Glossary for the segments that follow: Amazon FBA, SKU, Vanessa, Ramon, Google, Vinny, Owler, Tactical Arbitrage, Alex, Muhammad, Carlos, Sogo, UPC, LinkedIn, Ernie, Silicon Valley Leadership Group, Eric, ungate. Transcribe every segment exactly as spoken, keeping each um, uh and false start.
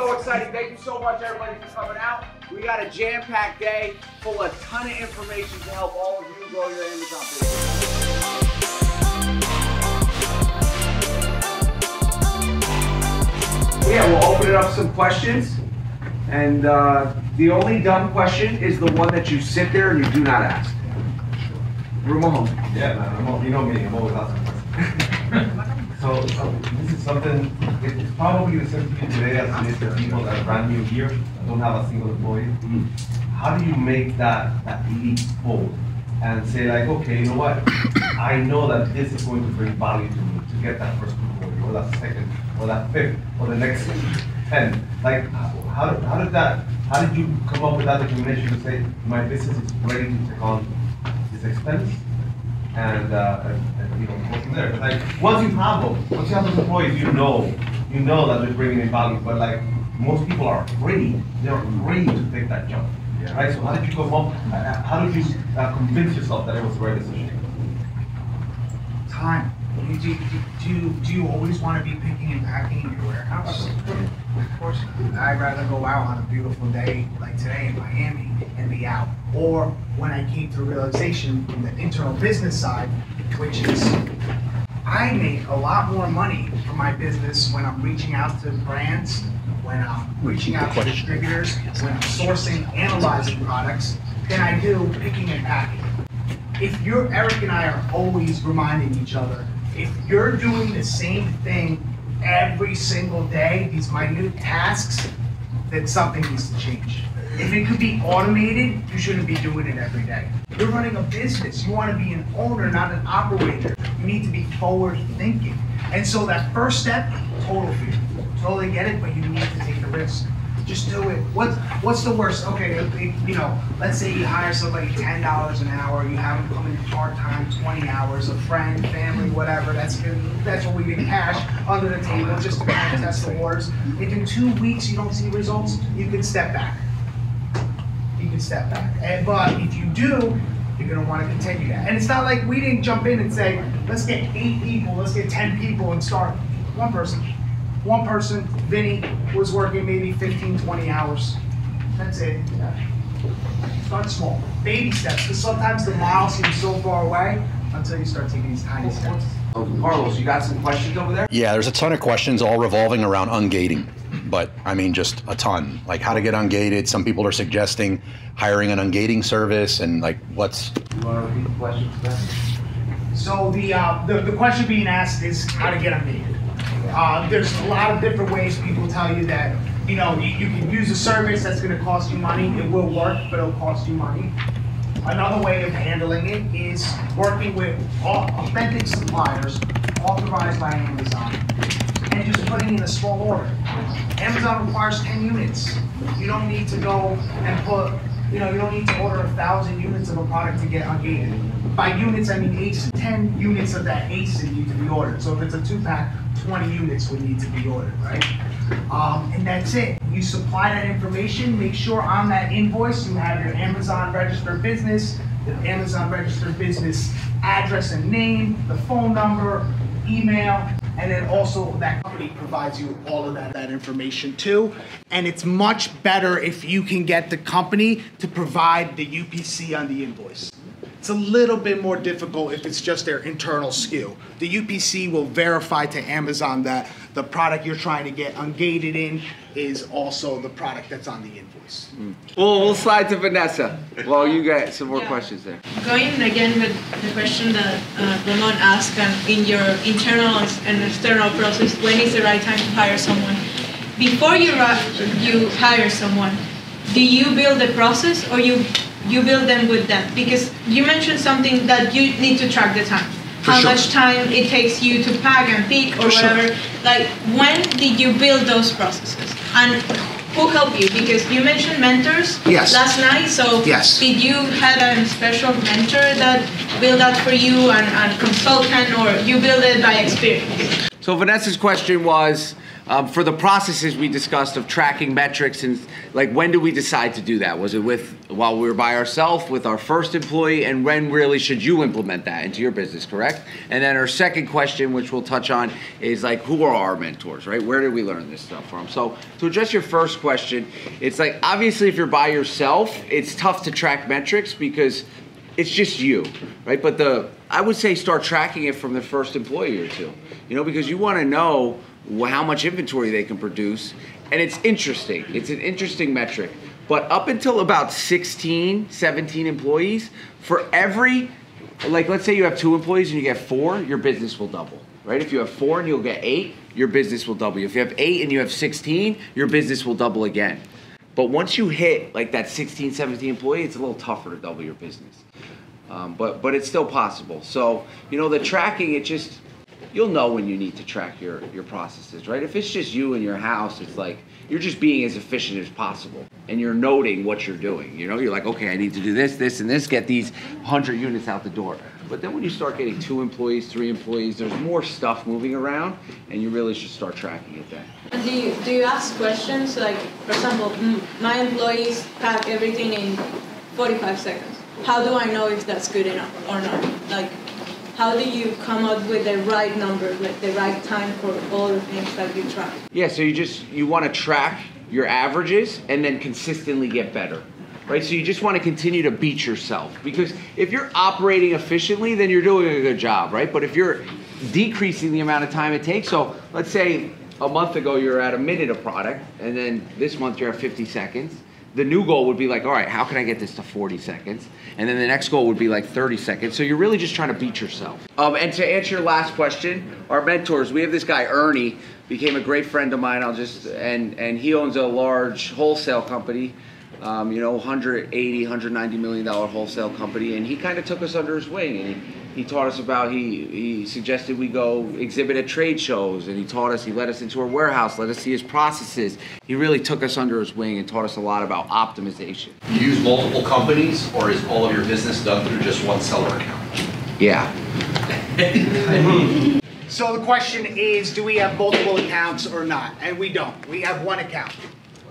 so exciting. Thank you so much, everybody, for coming out. We got a jam-packed day full of a ton of information to help all of you grow your Amazon business. Yeah, we'll open it up some questions, and uh, the only dumb question is the one that you sit there and you do not ask. Ramon. Yeah, man, Ramon, you know me, I'm always asking questions. so, so this is something, it's probably the same thing today as it is for people that are brand new here and don't have a single employee. Mm. How do you make that, that leap forward and say like, okay, you know what, I know that this is going to bring value to me to get that first employee or that second, or that fifth, or the next ten. Like, how, how did that, how did you come up with that determination to say, my business is ready to take on this expense, and, uh, and, and you know, go from there. Like, once you have them, once you have those employees, you know, you know that they're bringing in value, but like, most people are afraid, they're afraid to take that jump, yeah. Right? So how did you come up, how did you uh, convince yourself that it was the right decision? Time. Do, do, do, do you always want to be picking and packing in your warehouse? Of course not. I'd rather go out on a beautiful day like today in Miami and be out. Or when I came to the realization from the internal business side, which is I make a lot more money from my business when I'm reaching out to brands, when I'm reaching out to distributors, when I'm sourcing, analyzing products, than I do picking and packing. If you're, Eric and I are always reminding each other, if you're doing the same thing every single day, these minute tasks, then something needs to change. If it could be automated, you shouldn't be doing it every day. You're running a business. You want to be an owner, not an operator. You need to be forward thinking. And so that first step, total fear. Totally get it, but you need to take the risk. Just do it. What, what's the worst? Okay, you know, let's say you hire somebody ten dollars an hour, you have them come in part-time, twenty hours, a friend, family, whatever, that's good. That's what we get cash under the table just to kind of test the waters. If in two weeks you don't see results, you can step back. You can step back. And, but if you do, you're gonna wanna continue that. And it's not like we didn't jump in and say, let's get eight people, let's get ten people and start one person. One person, Vinny, was working maybe fifteen, twenty hours. That's it. Yeah. Start small. Baby steps, because sometimes the mile seems so far away until you start taking these tiny steps. Oh, Carlos, you got some questions over there? Yeah, there's a ton of questions all revolving around ungating, but I mean just a ton. Like how to get ungated. Some people are suggesting hiring an ungating service and like what's... You want to repeat the question for that? So the, uh, the, the question being asked is how to get ungated. Uh, there's a lot of different ways people tell you that, you know, you, you can use a service that's going to cost you money. It will work, but it'll cost you money. Another way of handling it is working with authentic suppliers authorized by Amazon and just putting in a small order. Amazon requires ten units. You don't need to go and put, you know, you don't need to order a thousand units of a product to get ungated. By units, I mean eight to ten units of that agency need to be ordered. So if it's a two-pack, twenty units would need to be ordered, right? Um, and that's it. You supply that information, make sure on that invoice you have your Amazon registered business, the Amazon registered business address and name, the phone number, email, and then also that company provides you all of that, that information too. And it's much better if you can get the company to provide the U P C on the invoice. It's a little bit more difficult if it's just their internal S K U. The U P C will verify to Amazon that the product you're trying to get ungated in is also the product that's on the invoice. Mm. Well, we'll slide to Vanessa. Well, you got some more yeah. questions there. Going again with the question that uh, Ramon asked, and in your internal and external process, when is the right time to hire someone? Before you, you hire someone, do you build the process or you you build them with them? Because you mentioned something that you need to track the time. For How sure. much time it takes you to pack and pick or For whatever. Sure. Like, when did you build those processes? And who helped you? Because you mentioned mentors yes. last night. So yes. did you have a special mentor that built that for you and, and consultant, or you build it by experience? So Vanessa's question was, um, for the processes we discussed of tracking metrics and like when do we decide to do that? Was it with while we were by ourselves with our first employee, and when really should you implement that into your business, correct? And then our second question, which we'll touch on, is like who are our mentors, right? Where did we learn this stuff from? So to address your first question, it's like obviously if you're by yourself, it's tough to track metrics because it's just you, right? But the I would say start tracking it from the first employee or two, you know, because you want to know how much inventory they can produce, and it's interesting. It's an interesting metric. But up until about sixteen, seventeen employees, for every, like let's say you have two employees and you get four, your business will double, right? If you have four and you'll get eight, your business will double. If you have eight and you have sixteen, your business will double again. But once you hit like that sixteen, seventeen employee, it's a little tougher to double your business. Um, but, but it's still possible. So, you know, the tracking, it just, you'll know when you need to track your, your processes, right? If it's just you in your house, it's like you're just being as efficient as possible and you're noting what you're doing. You know, you're like, okay, I need to do this, this, and this, get these one hundred units out the door. But then when you start getting two employees, three employees, there's more stuff moving around, and you really should start tracking it then. Do you, do you ask questions? Like, for example, my employees pack everything in forty-five seconds. How do I know if that's good enough or not? Like, how do you come up with the right number, with the right time for all the things that you track? Yeah, so you just, you want to track your averages and then consistently get better. Right, so you just want to continue to beat yourself, because if you're operating efficiently, then you're doing a good job, right? But if you're decreasing the amount of time it takes, so let's say a month ago you're at a minute of product, and then this month you're at fifty seconds. The new goal would be like, all right, how can I get this to forty seconds? And then the next goal would be like thirty seconds. So you're really just trying to beat yourself. Um, and to answer your last question, our mentors, we have this guy, Ernie, became a great friend of mine. I'll just, and, and he owns a large wholesale company. Um, you know, one hundred eighty, one hundred ninety million dollar wholesale company, and he kind of took us under his wing, and he, he taught us about, he, he suggested we go exhibit at trade shows, and he taught us, he led us into our warehouse, let us see his processes. He really took us under his wing and taught us a lot about optimization. Do you use multiple companies, or is all of your business done through just one seller account? Yeah. So the question is, do we have multiple accounts or not? And we don't. We have one account.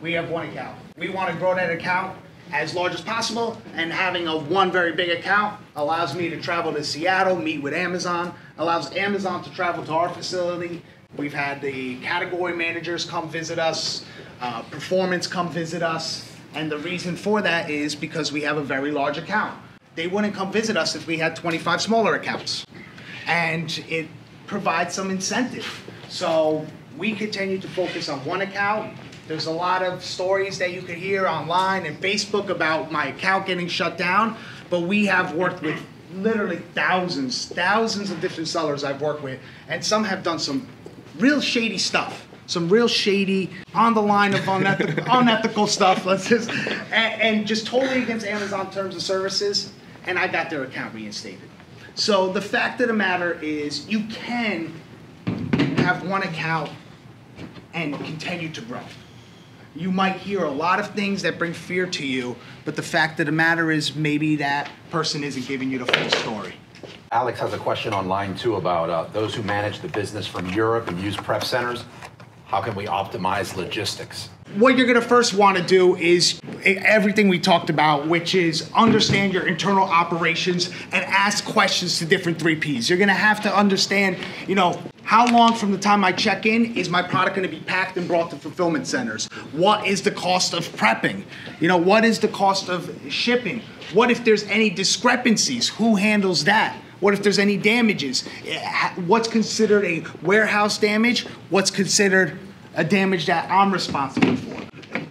We have one account. We want to grow that account as large as possible, and having a one very big account allows me to travel to Seattle, meet with Amazon, allows Amazon to travel to our facility. We've had the category managers come visit us, uh, performance come visit us, and the reason for that is because we have a very large account. They wouldn't come visit us if we had twenty-five smaller accounts, and it provides some incentive. So we continue to focus on one account. There's a lot of stories that you could hear online and Facebook about my account getting shut down, but we have worked with literally thousands, thousands of different sellers I've worked with, and some have done some real shady stuff, some real shady, on the line of unethical, unethical stuff, let's just, and, and just totally against Amazon terms of services, and I got their account reinstated. So the fact of the matter is you can have one account and continue to grow. You might hear a lot of things that bring fear to you, but the fact of the matter is maybe that person isn't giving you the full story. Alex has a question online too about uh, those who manage the business from Europe and use prep centers. How can we optimize logistics? What you're gonna first wanna do is everything we talked about, which is understand your internal operations and ask questions to different three Ps. You're gonna have to understand, you know, how long from the time I check in is my product going to be packed and brought to fulfillment centers? What is the cost of prepping? You know, what is the cost of shipping? What if there's any discrepancies? Who handles that? What if there's any damages? What's considered a warehouse damage? What's considered a damage that I'm responsible for?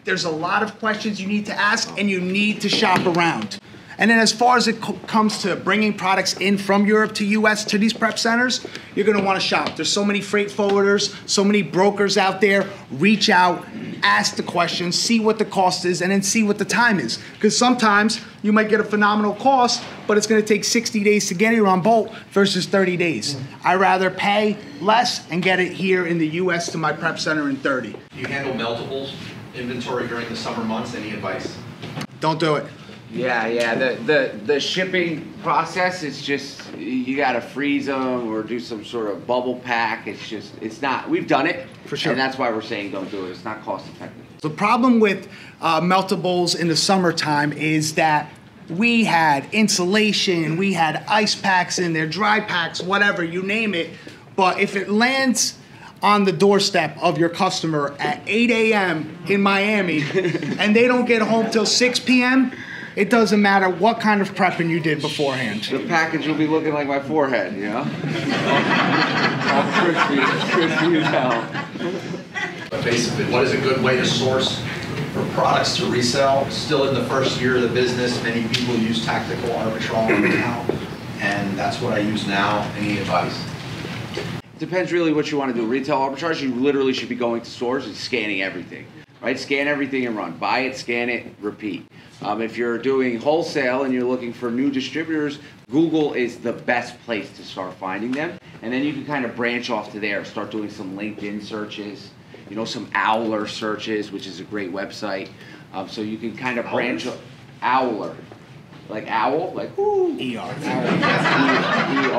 There's a lot of questions you need to ask, and you need to shop around. And then as far as it co comes to bringing products in from Europe to U S to these prep centers, you're gonna wanna shop. There's so many freight forwarders, so many brokers out there. Reach out, ask the questions, see what the cost is, and then see what the time is. Because sometimes you might get a phenomenal cost, but it's gonna take sixty days to get here on boat versus thirty days. Mm-hmm. I'd rather pay less and get it here in the U S to my prep center in thirty. You handle multiples, inventory during the summer months, any advice? Don't do it. Yeah, yeah. The, the the shipping process is just, you gotta freeze them or do some sort of bubble pack. It's just, it's not, we've done it. For sure. And that's why we're saying don't do it. It's not cost effective. The problem with uh, meltables in the summertime is that we had insulation, we had ice packs in there, dry packs, whatever, you name it. But if it lands on the doorstep of your customer at eight A M in Miami and they don't get home till six P M, it doesn't matter what kind of prepping you did beforehand. The package will be looking like my forehead, you know? All crispy, crispy as hell. Basically, what is a good way to source for products to resell? Still in the first year of the business, many people use tactical arbitrage now, and that's what I use now. Any advice? Depends really what you want to do. Retail arbitrage, you literally should be going to stores and scanning everything. Right? Scan everything and run. Buy it, scan it, repeat. Um, if you're doing wholesale and you're looking for new distributors, Google is the best place to start finding them. And then you can kind of branch off to there. Start doing some LinkedIn searches, you know, some Owler searches, which is a great website. Um, so you can kind of branch off. Owler. Like owl? Like, ooh. E R. E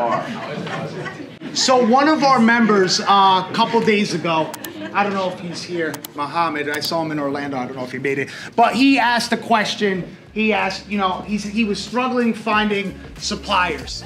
R. So one of our members uh, a couple days ago, I don't know if he's here, Muhammad, I saw him in Orlando, I don't know if he made it, but he asked a question, he asked, you know, he's, he was struggling finding suppliers.